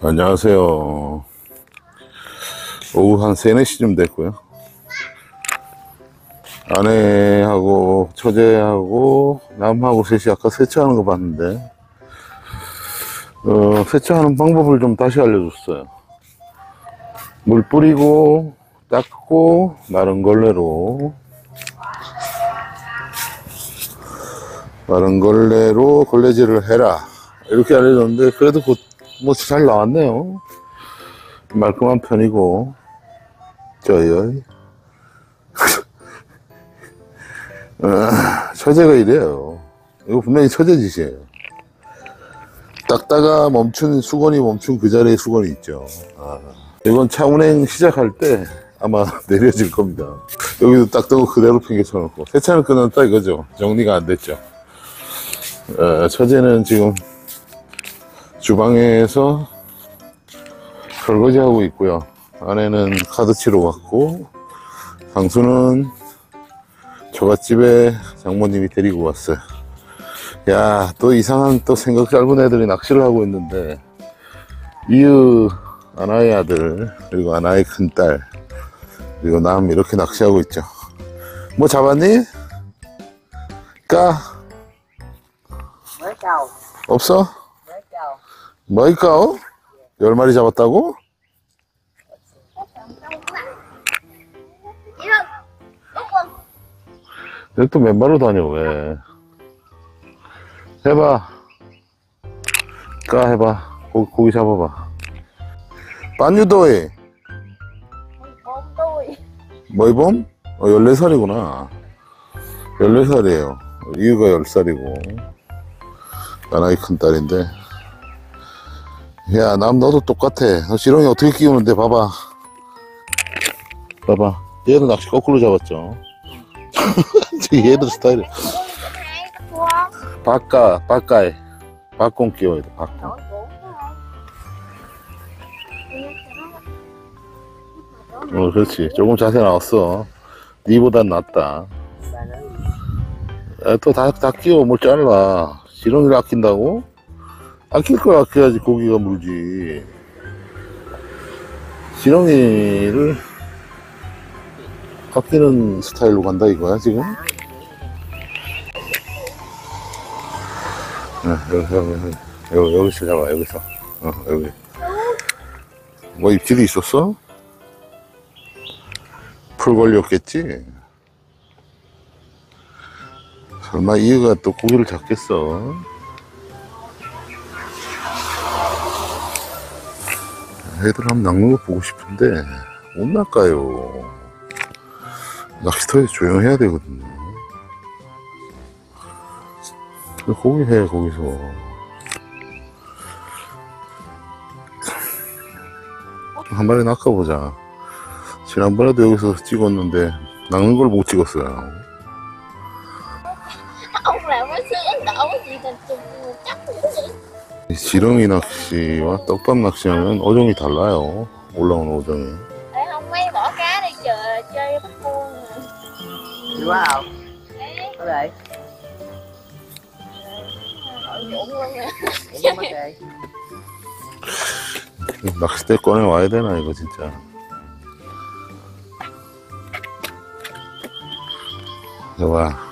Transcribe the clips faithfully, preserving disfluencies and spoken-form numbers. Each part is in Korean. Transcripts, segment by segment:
안녕하세요. 오후 한 세네 시쯤 됐고요. 아내하고 처제하고 남하고 셋이 아까 세차하는 거 봤는데 어, 세차하는 방법을 좀 다시 알려줬어요. 물 뿌리고 닦고 마른 걸레로 마른 걸레로 걸레질을 해라 이렇게 알려줬는데 그래도 곧 뭐 잘 나왔네요. 말끔한 편이고 저희 아, 처제가 이래요. 이거 분명히 처제 짓이에요. 닦다가 멈춘 수건이 멈춘 그 자리에 수건이 있죠. 아, 이건 차 운행 시작할 때 아마 내려질 겁니다. 여기도 닦다고 그대로 팽개쳐 놓고 세차는 끝났다 이거죠. 정리가 안 됐죠. 아, 처제는 지금 주방에서 설거지하고 있고요. 아내는 카드 치러 왔고 강수는 조갓집에 장모님이 데리고 왔어요. 야, 또 이상한 또 생각 짧은 애들이 낚시를 하고 있는데 이유 아나의 아들 그리고 아나의 큰딸 그리고 남 이렇게 낚시하고 있죠. 뭐 잡았니? 까? 뭘까오? 없어? 뭘까오? 뭘까오? 열 마리 잡았다고? 또 맨발로 다녀 왜? 해봐. 까 해봐. 고기, 고기 잡아봐. 빤유도이. 뭐이봄? 어, 열네 살이구나. 열네 살이에요. 이유가 열 살이고. 나나이 큰 딸인데. 야, 남 너도 똑같아. 너 지렁이 어떻게 끼우는데? 봐봐. 봐봐. 얘는 낚시 거꾸로 잡았죠. 얘들 스타일이야. 바까, 바까에. 바꽁 끼워야 돼, 바꽁. 어, 그렇지. 조금 자세 나왔어. 니보단 낫다. 또 다, 다 끼워, 뭘 잘라. 지렁이를 아낀다고? 아낄 걸 아껴야지 고기가 물지. 지렁이를 아끼는 스타일로 간다 이거야 지금? 네, 여기서 여기, 여기, 여기서 잡아 여기서. 어, 여기. 뭐 입질이 있었어? 풀 걸렸겠지? 설마 이유가 또 고기를 잡겠어? 애들 한번 낚는 거 보고 싶은데 못 낚아요. 낚시터에 조용해야 되거든요. 고기 해 거기서. 한 마리 낚아보자. 지난번에도 여기서 찍었는데 낚는 걸 못 찍었어요. 이 지렁이 낚시와 떡밥 낚시하면 어종이 달라요. 올라오는 어종이. Wow. Ở đây. 낚싯대 꺼내 와야 되나 이거 진짜. 여봐.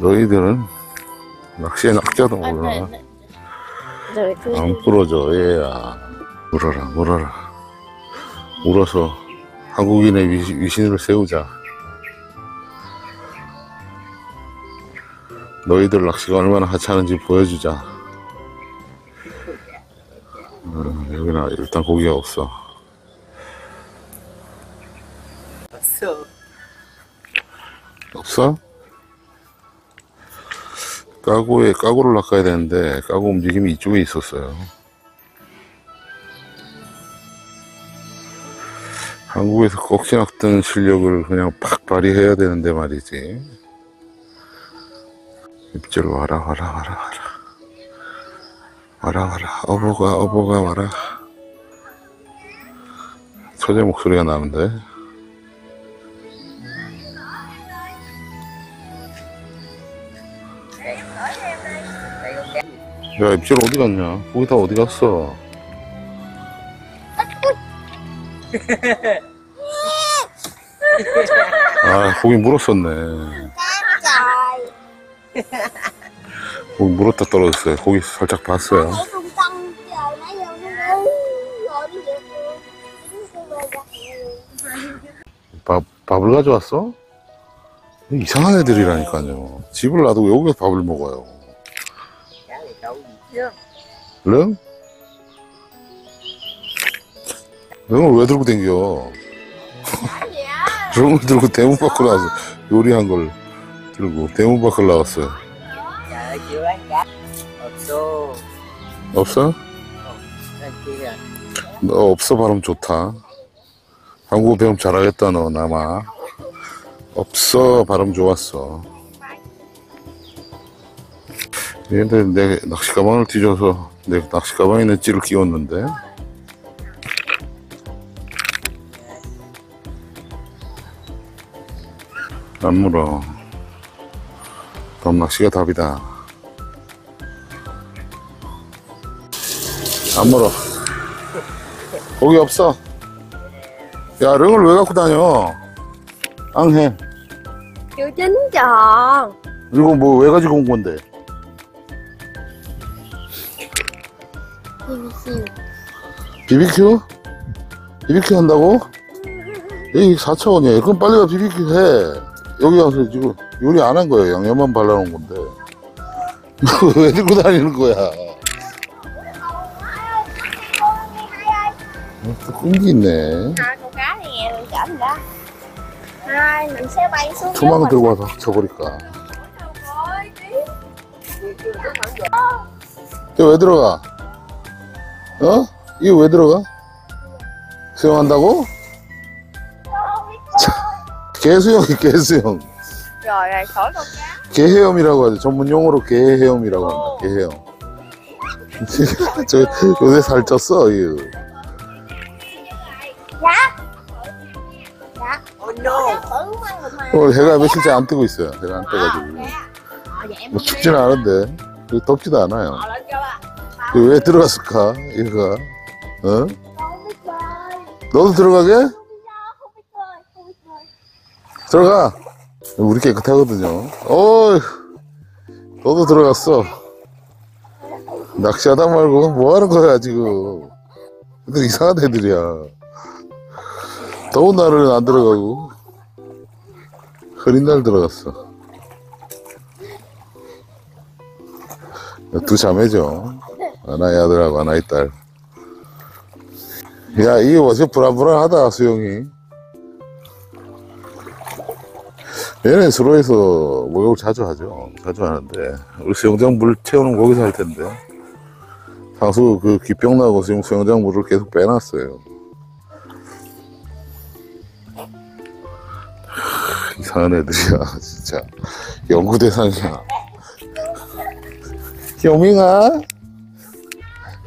너희들은 낚시에 낚자도 몰라. 안 부러져 얘야. 물어라 물어라. 울어서 한국인의 위신을 세우자. 너희들 낚시가 얼마나 하찮은지 보여주자. 음, 여기는 일단 고기가 없어. 없어? 없어? 까고에 까고를 낚아야 되는데 까고 움직임이 이쪽에 있었어요. 한국에서 꼭지 낚던 실력을 그냥 팍 발휘해야 되는데 말이지. 입질 와라 와라 와라 와라 와라 와라 어보가 어보가 와라. 처제 목소리가 나는데 야, 입질 어디 갔냐? 고기 다 어디 갔어? 아, 고기 물었었네. 고기 물었다 떨어졌어요. 고기 살짝 봤어요. 밥, 밥을 가져왔어? 이상한 애들이라니까요. 집을 놔두고 여기서 밥을 먹어요. 릉? 릉을 왜 들고 댕겨? 릉을 들고 대문 밖으로 나와서 요리한 걸 들고 대문 밖으로 나왔어요. 없어. 없어? 너 없어 발음 좋다. 한국어 배움 잘하겠다 너 남아. 없어 발음 좋았어. 얘네들 내 낚시 가방을 뒤져서 내 낚시 가방에 내 찌를 끼웠는데 안 물어. 밥 낚시가 답이다. 안 물어. 고기 없어. 야, 릉을 왜 갖고 다녀? 앙해. 이거 진짜. 이거 뭐 왜 가지고 온 건데? 비비큐. 비비큐? 비비큐 한다고? 이게 사천 원이야. 그럼 빨리 가 비비큐 해. 여기 와서 지금 요리 안 한 거야. 양념만 발라놓은 건데. 이거 왜 들고 다니는 거야? 또 끈기 있네. 투망 들고 와서 쳐버릴까? 이거 왜 들어가? 어? 이거 왜 들어가? 수영한다고? 개수영, 개수영. 개헤엄이라고 하죠. 전문용어로 개헤엄이라고 한다. 개헤엄. 저 요새 살쪘어. 이거. 오늘 해가 며칠째 안 뜨고 있어요. 해가 안 떠가지고 뭐 춥진 않은데 덥지도 않아요. 왜 들어갔을까 얘가? 어? 너도 들어가게? 들어가. 우리 깨끗하거든요. 어이, 너도 들어갔어. 낚시하다 말고 뭐 하는 거야 지금? 근데 이상한 애들이야. 더운 날은 안 들어가고 흐린 날 들어갔어. 두 자매죠. 하나의 아들하고 하나의 딸. 야, 이게 어째 불안불안하다 수영이. 얘네 수로에서 목욕을 자주 하죠. 자주 하는데 우리 수영장 물 채우는 거기서 할 텐데 상수 그 귀병 나고 지금 수영장 물을 계속 빼놨어요. 이상한 애들이야 진짜. 연구 대상이야. 여민아,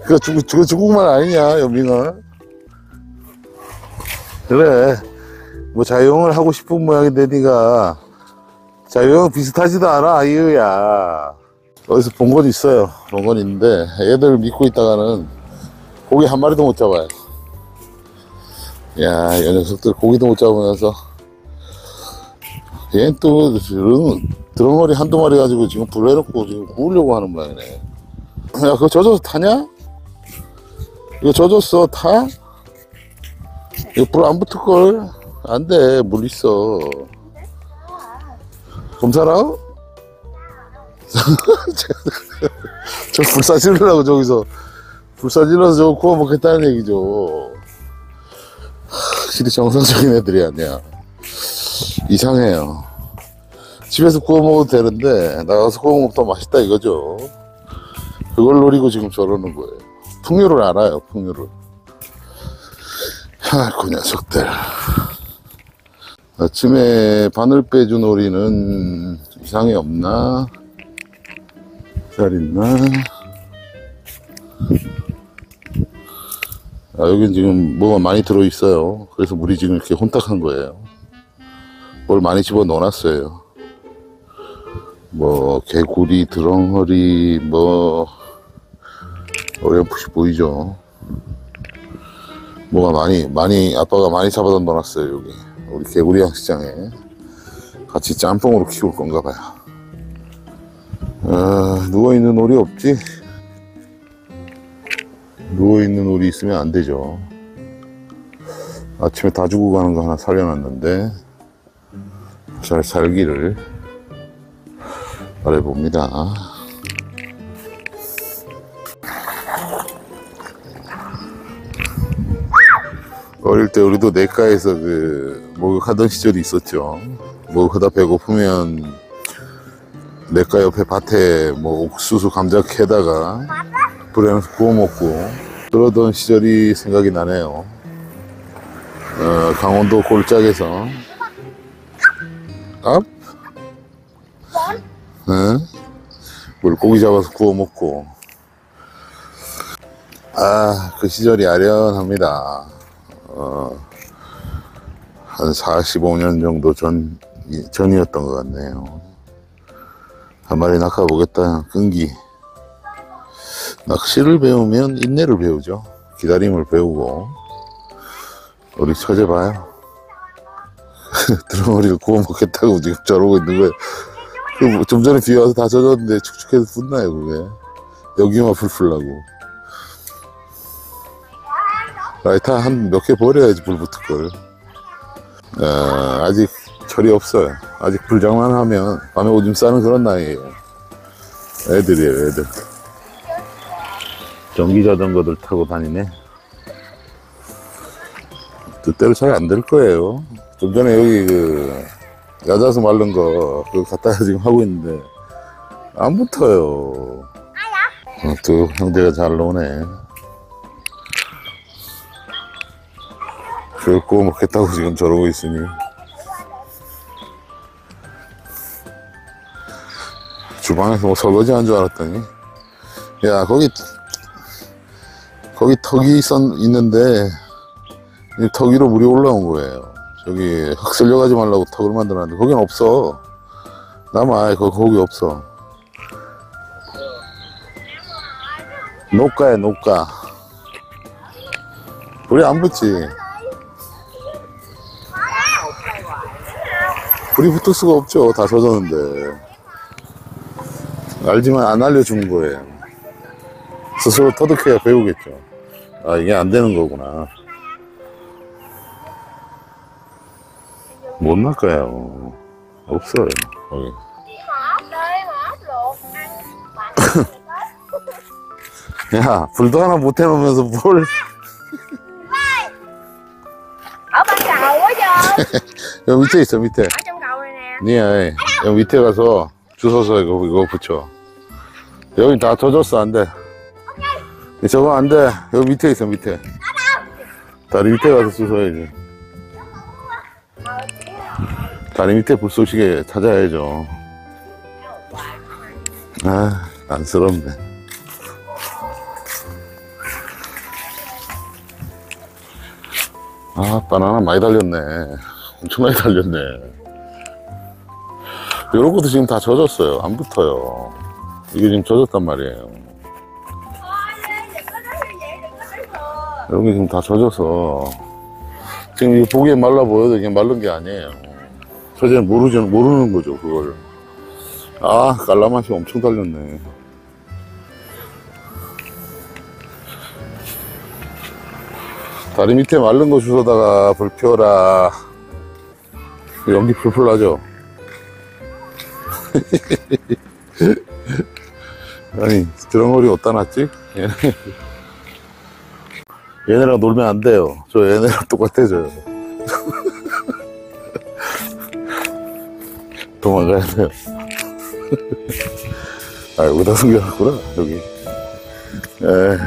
그거 중국, 그거 중국말 아니냐 여민아? 그래, 뭐 자유형을 하고 싶은 모양인데 네가 자유형 비슷하지도 않아 아이유야. 어디서 본 건 있어요. 본 건 있는데 애들 믿고 있다가는 고기 한 마리도 못 잡아요. 야, 이 녀석들 고기도 못 잡으면서 얘는 또 드렁어리 한두 마리 가지고 지금 불러놓고 지금 구우려고 하는 모양이네. 야, 그거 젖어서 타냐? 이거 젖었어. 타? 이거 불 안 붙을걸? 안 돼. 물 있어. 검사라? 저 불사질러라고 저기서 불사질러서 저거 구워 먹겠다는 얘기죠. 확실히 정상적인 애들이 아니야. 이상해요. 집에서 구워 먹어도 되는데 나가서 구워 먹으면 더 맛있다 이거죠. 그걸 노리고 지금 저러는 거예요. 풍요를 알아요. 풍요를. 아이고 녀석들. 아침에 바늘 빼준 오리는 이상이 없나? 잘 있나? 아, 여긴 지금 뭐가 많이 들어있어요. 그래서 물이 지금 이렇게 혼탁한 거예요. 뭘 많이 집어 넣어놨어요. 뭐 개구리, 드렁허리 뭐 어렴풋이 보이죠. 뭐가 많이 많이 아빠가 많이 잡아다 놨어요. 여기 우리 개구리 양식장에 같이 짬뽕으로 키울 건가 봐요. 아, 누워있는 오리 없지? 누워있는 오리 있으면 안 되죠. 아침에 다 주고 가는 거 하나 살려놨는데 잘 살기를 바라봅니다. 어릴 때 우리도 냇가에서 그 목욕하던 시절이 있었죠. 목욕하다 배고프면 냇가 옆에 밭에 뭐 옥수수, 감자 캐다가 불에 구워 먹고 그러던 시절이 생각이 나네요. 어, 강원도 골짜기에서 업? 응? 물고기 잡아서 구워 먹고. 아, 그 시절이 아련합니다. 어, 한 사십오 년 정도 전, 전이었던 것 같네요. 한 마리 낚아보겠다. 끈기. 낚시를 배우면 인내를 배우죠. 기다림을 배우고. 우리 처제봐요. 드렁어리를 구워 먹겠다고 지금 저러고 있는 거예요. 뭐 좀 전에 비 와서 다 젖었는데 축축해서 붓나요, 그게? 여기만 풀풀라고. 라이터 한 몇 개 버려야지 불 붙을 걸. 아, 아직 철이 없어요. 아직 불장난하면 밤에 오줌 싸는 그런 나이에요. 애들이에요, 애들. 전기 자전거들 타고 다니네. 뜻대로 잘 안 될 거예요. 좀 전에 여기 그 야자수 말른 거 그거 갖다가 지금 하고 있는데 안 붙어요. 어, 또 형제가 잘 노네. 그걸 구워 먹겠다고 지금 저러고 있으니. 주방에서 뭐 설거지 한 줄 알았더니 야 거기 거기 턱이 있는데 이 턱 위로 물이 올라온 거예요. 저기 흙 쓸려가지 말라고 턱을 만들었는데 거긴 없어. 남아 거기, 거기 없어. 녹가야 녹가. 불이 안 붙지. 불이 붙을 수가 없죠. 다 젖었는데. 알지만 안 알려준 거예요. 스스로 터득해야 배우겠죠. 아 이게 안 되는 거구나. 못 낚아요. 없어요. 거기. 야, 불도 하나 못 해놓으면서 뭘. 여기 밑에 있어, 밑에. 니야, 여기 밑에 가서 주워서 이거, 이거 붙여. 여기 다 젖었어, 안 돼. 저거 안 돼. 여기 밑에 있어, 밑에. 다리 밑에 가서 주워야지. 다리 밑에 불 쏘시게 찾아야죠. 아, 안쓰럽네. 아, 바나나 많이 달렸네. 엄청 많이 달렸네. 요런 것도 지금 다 젖었어요. 안 붙어요. 이게 지금 젖었단 말이에요. 요런 게 지금 다 젖어서 지금 이거 보기에 말라 보여도 그냥 마른 게 아니에요. 처제는 모르지, 모르는 거죠, 그걸. 아, 깔라맛이 엄청 달렸네. 다리 밑에 마른 거 주워다가 불 피워라. 연기 풀풀 나죠? 아니, 드렁어리 어디다 놨지? 얘네랑 놀면 안 돼요. 저 얘네랑 똑같아져요. 도망가야 돼요. 아, 여기다 숨겨놨구나, 여기. 에